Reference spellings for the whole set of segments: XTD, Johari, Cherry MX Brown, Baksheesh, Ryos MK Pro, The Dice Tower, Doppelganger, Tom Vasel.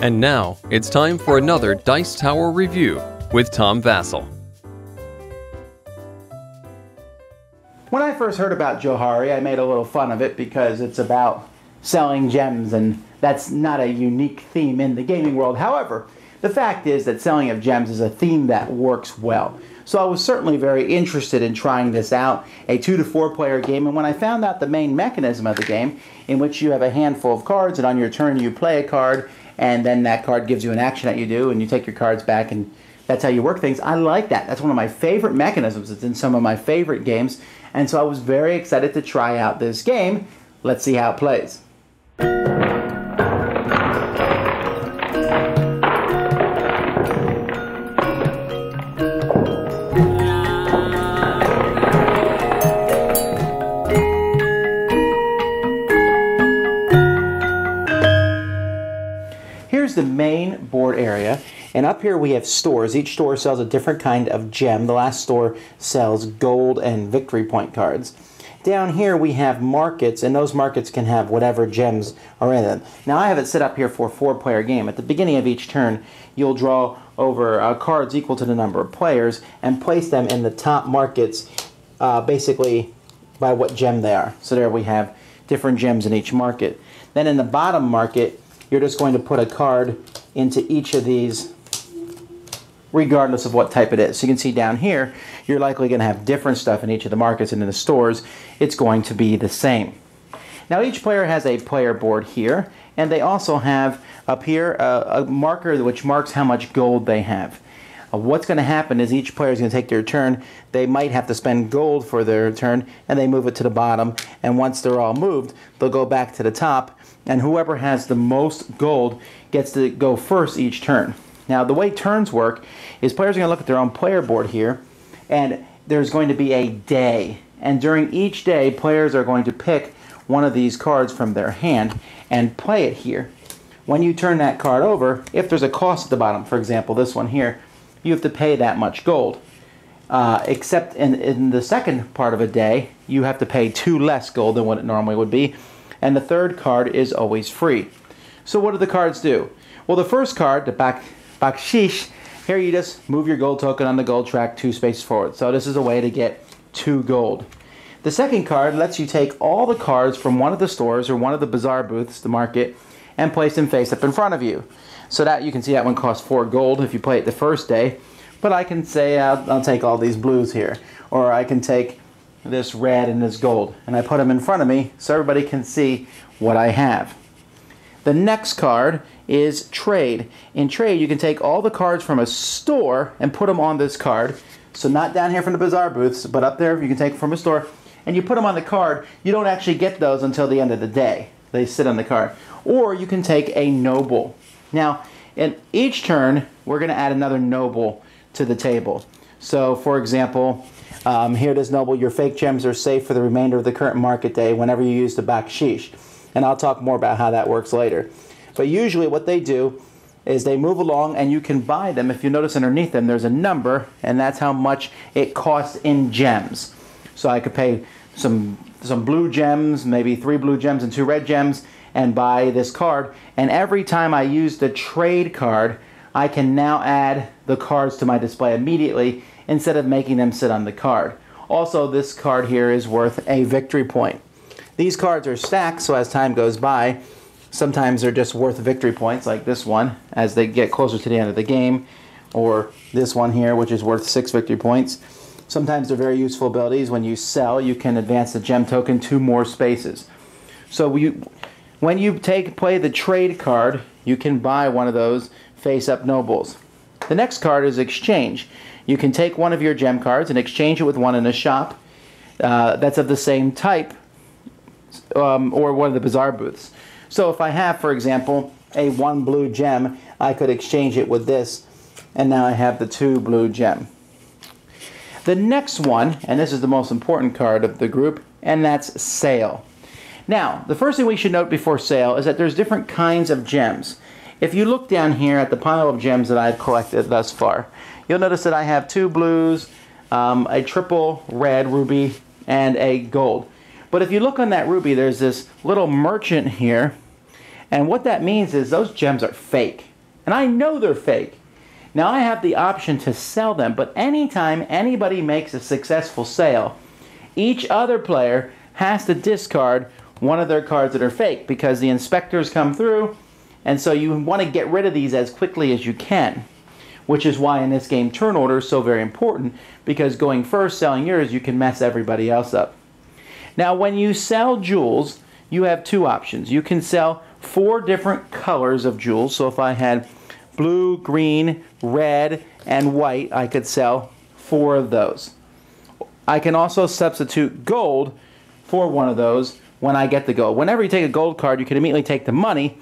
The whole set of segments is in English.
And now, it's time for another Dice Tower review with Tom Vasel. When I first heard about Johari, I made a little fun of it because it's about selling gems, and that's not a unique theme in the gaming world. However, the fact is that selling of gems is a theme that works well. So I was certainly very interested in trying this out, a 2 to 4 player game, and when I found out the main mechanism of the game, in which you have a handful of cards, and on your turn you play a card, and then that card gives you an action that you do, and you take your cards back, and that's how you work things. I like that. That's one of my favorite mechanisms. It's in some of my favorite games, and so I was very excited to try out this game. Let's see how it plays. The main board area, and up here we have stores. Each store sells a different kind of gem. The last store sells gold and victory point cards. Down here we have markets, and those markets can have whatever gems are in them. Now I have it set up here for a 4-player game. At the beginning of each turn you'll draw over cards equal to the number of players and place them in the top markets basically by what gem they are. So there we have different gems in each market. Then in the bottom market you're just going to put a card into each of these regardless of what type it is. So you can see down here, you're likely going to have different stuff in each of the markets, and in the stores, it's going to be the same. Now each player has a player board here, and they also have up here a marker which marks how much gold they have. What's going to happen is each player is going to take their turn. They might have to spend gold for their turn, and they move it to the bottom, and once they're all moved, they'll go back to the top, and whoever has the most gold gets to go first each turn. Now the way turns work is players are going to look at their own player board here, and there's going to be a day, and during each day players are going to pick one of these cards from their hand and play it here. When you turn that card over, if there's a cost at the bottom, for example this one here, you have to pay that much gold. Except in the second part of a day, you have to pay 2 less gold than what it normally would be, and the third card is always free. So what do the cards do? Well, the first card, the Baksheesh, here you just move your gold token on the gold track 2 spaces forward. So this is a way to get 2 gold. The second card lets you take all the cards from one of the stores or one of the bazaar booths, the market, and place them face up in front of you. So that you can see that one costs 4 gold if you play it the first day, but I can say I'll take all these blues here, or I can take this red and this gold, and I put them in front of me so everybody can see what I have. The next card is trade. In trade you can take all the cards from a store and put them on this card, so not down here from the bazaar booths, but up there you can take from a store, and you put them on the card. You don't actually get those until the end of the day. They sit on the card. Or you can take a noble. Now, in each turn, we're going to add another noble to the table. So, for example, here it is, noble. Your fake gems are safe for the remainder of the current market day whenever you use the Baksheesh. And I'll talk more about how that works later. But usually what they do is they move along and you can buy them. If you notice underneath them, there's a number, and that's how much it costs in gems. So I could pay some blue gems, maybe 3 blue gems and 2 red gems, and buy this card, and every time I use the trade card I can now add the cards to my display immediately instead of making them sit on the card. Also, this card here is worth a victory point. These cards are stacked, so as time goes by sometimes they're just worth victory points, like this one as they get closer to the end of the game, or this one here which is worth 6 victory points. Sometimes they're very useful abilities. When you sell, you can advance the gem token 2 more spaces. So when you play the trade card, you can buy one of those face-up nobles. The next card is exchange. You can take one of your gem cards and exchange it with one in a shop that's of the same type, or one of the bazaar booths. So if I have, for example, a 1 blue gem, I could exchange it with this, and now I have the 2 blue gem. The next one, and this is the most important card of the group, and that's sale. Now, the first thing we should note before sale is that there's different kinds of gems. If you look down here at the pile of gems that I've collected thus far, you'll notice that I have 2 blues, a triple red ruby, and a gold. But if you look on that ruby, there's this little merchant here, and what that means is those gems are fake. And I know they're fake. Now I have the option to sell them, but anytime anybody makes a successful sale, each other player has to discard one of their cards that are fake because the inspectors come through, and so you want to get rid of these as quickly as you can, which is why in this game turn order is so very important, because going first, selling yours, you can mess everybody else up. Now when you sell jewels, you have two options. You can sell 4 different colors of jewels, so if I had blue, green, red, and white, I could sell 4 of those. I can also substitute gold for one of those when I get the gold. Whenever you take a gold card, you can immediately take the money,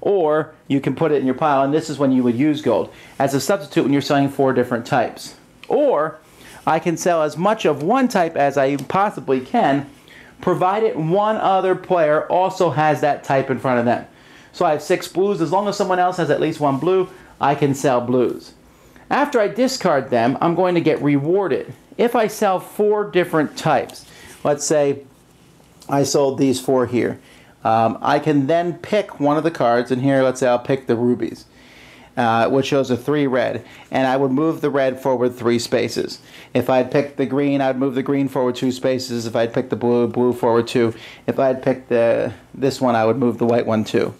or you can put it in your pile, and this is when you would use gold as a substitute when you're selling 4 different types. Or I can sell as much of one type as I possibly can, provided one other player also has that type in front of them. So I have 6 blues. As long as someone else has at least 1 blue, I can sell blues. After I discard them, I'm going to get rewarded. If I sell 4 different types, let's say I sold these 4 here. I can then pick one of the cards, and here let's say I'll pick the rubies, which shows a 3 red, and I would move the red forward 3 spaces. If I'd picked the green, I'd move the green forward 2 spaces. If I'd picked the blue, forward 2. If I'd picked this one, I would move the white one 2.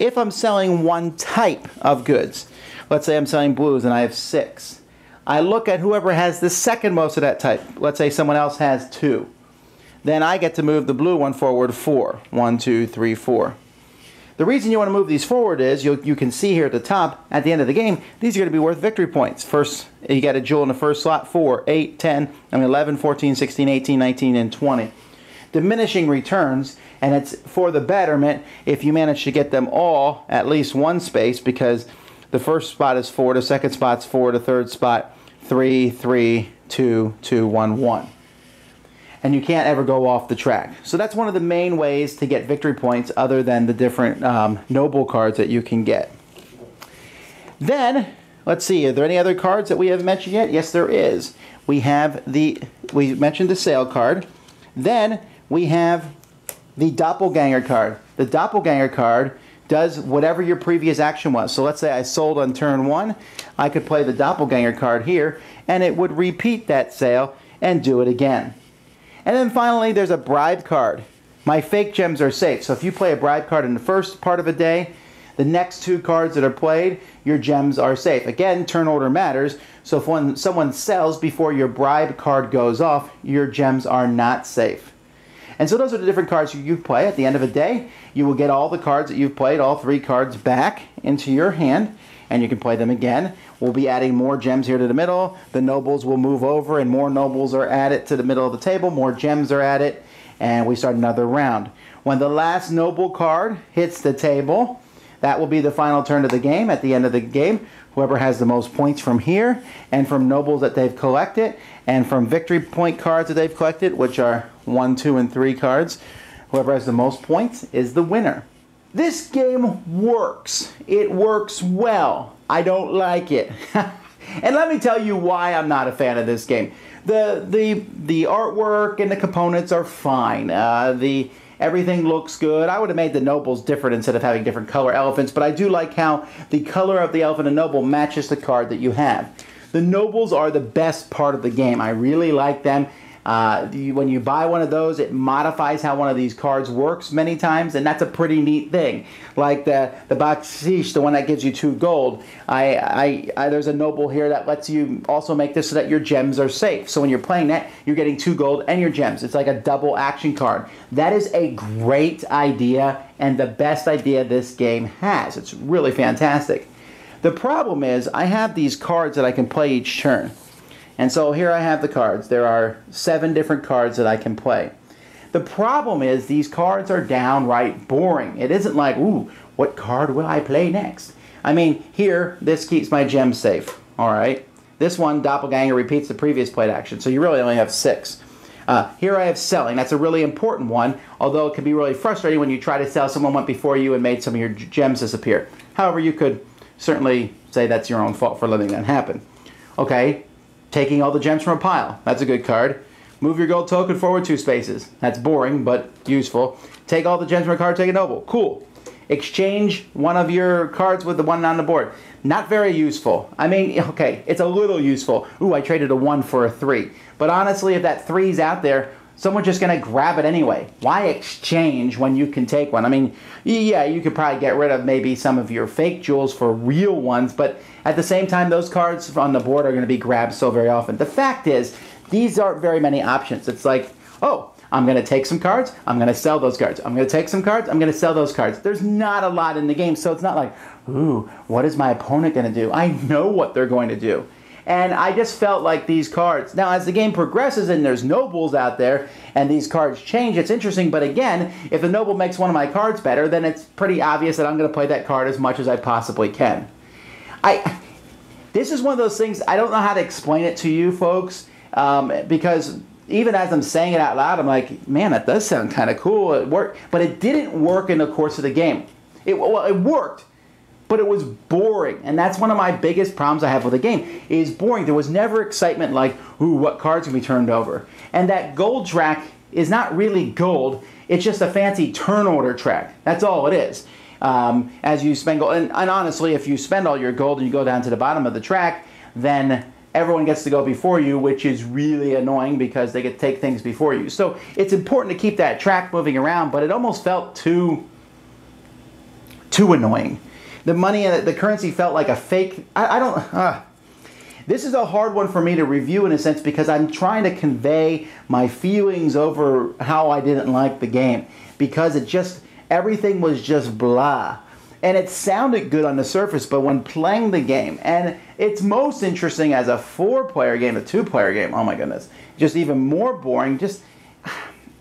If I'm selling one type of goods, let's say I'm selling blues and I have 6, I look at whoever has the second most of that type. Let's say someone else has 2. Then I get to move the blue one forward 4. 1, 2, 3, 4. The reason you want to move these forward is, you can see here at the top, at the end of the game, these are going to be worth victory points. First, you got a jewel in the first slot, 4, 8, 10, 11, 14, 16, 18, 19, and 20. Diminishing returns, and it's for the betterment if you manage to get them all at least one space, because the first spot is 4, the second spot's 4, the third spot 3, 3, 2, 2, 1, 1. And you can't ever go off the track. So that's one of the main ways to get victory points, other than the different noble cards that you can get. Then, let's see, are there any other cards that we haven't mentioned yet? Yes, there is. We mentioned the sale card. Then we have the Doppelganger card. The Doppelganger card does whatever your previous action was. So let's say I sold on turn 1, I could play the Doppelganger card here, and it would repeat that sale and do it again. And then finally, there's a bribe card. My fake gems are safe, so if you play a bribe card in the first part of a day, the next 2 cards that are played, your gems are safe. Again, turn order matters, so if someone sells before your bribe card goes off, your gems are not safe. And so those are the different cards you play. At the end of a day, you will get all the cards that you've played, all 3 cards, back into your hand, and you can play them again. We'll be adding more gems here to the middle. The nobles will move over, and more nobles are added to the middle of the table. More gems are added, and we start another round. When the last noble card hits the table, that will be the final turn of the game. At the end of the game, whoever has the most points from here, and from nobles that they've collected, and from victory point cards that they've collected, which are 1, 2, and 3 cards, whoever has the most points is the winner. This game works. It works well. I don't like it. And let me tell you why I'm not a fan of this game. The artwork and the components are fine. Everything looks good. I would have made the nobles different instead of having different color elephants, but I do like how the color of the elephant and noble matches the card that you have. The nobles are the best part of the game. I really like them. When you buy one of those, it modifies how one of these cards works many times, and that's a pretty neat thing. Like the Baksheesh, the one that gives you 2 gold, there's a noble here that lets you also make this so that your gems are safe. So when you're playing that, you're getting 2 gold and your gems. It's like a double action card. That is a great idea, and the best idea this game has. It's really fantastic. The problem is, I have these cards that I can play each turn. And so here I have the cards. There are 7 different cards that I can play. The problem is these cards are downright boring. It isn't like, ooh, what card will I play next? I mean, here, this keeps my gem safe, all right? This one, Doppelganger, repeats the previous played action, so you really only have 6. Here I have selling. That's a really important one, although it can be really frustrating when you try to sell. Someone went before you and made some of your gems disappear. However, you could certainly say that's your own fault for letting that happen. Okay. Taking all the gems from a pile. That's a good card. Move your gold token forward 2 spaces. That's boring, but useful. Take all the gems from a card, take a noble. Cool. Exchange one of your cards with the one on the board. Not very useful. I mean, okay, it's a little useful. Ooh, I traded a 1 for a 3. But honestly, if that 3's out there, someone's just going to grab it anyway. Why exchange when you can take one? I mean, yeah, you could probably get rid of maybe some of your fake jewels for real ones, but at the same time, those cards on the board are going to be grabbed so very often. The fact is, these aren't very many options. It's like, oh, I'm going to take some cards, I'm going to sell those cards. I'm going to take some cards, I'm going to sell those cards. There's not a lot in the game, so it's not like, ooh, what is my opponent going to do? I know what they're going to do. And I just felt like these cards, now as the game progresses and there's nobles out there and these cards change, it's interesting, but again, if the noble makes one of my cards better, then it's pretty obvious that I'm going to play that card as much as I possibly can. This is one of those things, I don't know how to explain it to you folks, because even as I'm saying it out loud, I'm like, man, that does sound kind of cool, it worked. But it didn't work in the course of the game. Well, it worked. But it was boring, and that's one of my biggest problems I have with the game, is boring. There was never excitement like, ooh, what cards can be turned over? And that gold track is not really gold, it's just a fancy turn order track. That's all it is. As you spend gold, and honestly, if you spend all your gold and you go down to the bottom of the track, then everyone gets to go before you, which is really annoying because they get to take things before you. So it's important to keep that track moving around, but it almost felt too annoying. The money and the currency felt like a fake. This is a hard one for me to review in a sense because I'm trying to convey my feelings over how I didn't like the game because it just, everything was just blah. And it sounded good on the surface, but when playing the game, and it's most interesting as a 4-player game, a 2-player game, oh my goodness, just even more boring. Just,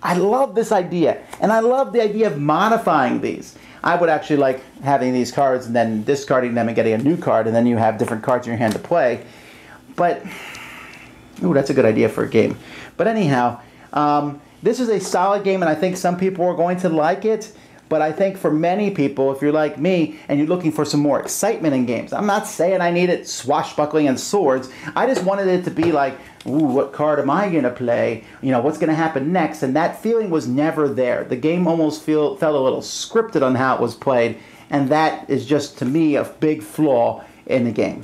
I love this idea, and I love the idea of modifying these. I would actually like having these cards and then discarding them and getting a new card, and then you have different cards in your hand to play. But, ooh, that's a good idea for a game. But anyhow, this is a solid game, and I think some people are going to like it. But I think for many people, if you're like me and you're looking for some more excitement in games, I'm not saying I needed swashbuckling and swords. I just wanted it to be like, ooh, what card am I going to play? You know, what's going to happen next? And that feeling was never there. The game almost felt a little scripted on how it was played. And that is just, to me, a big flaw in the game.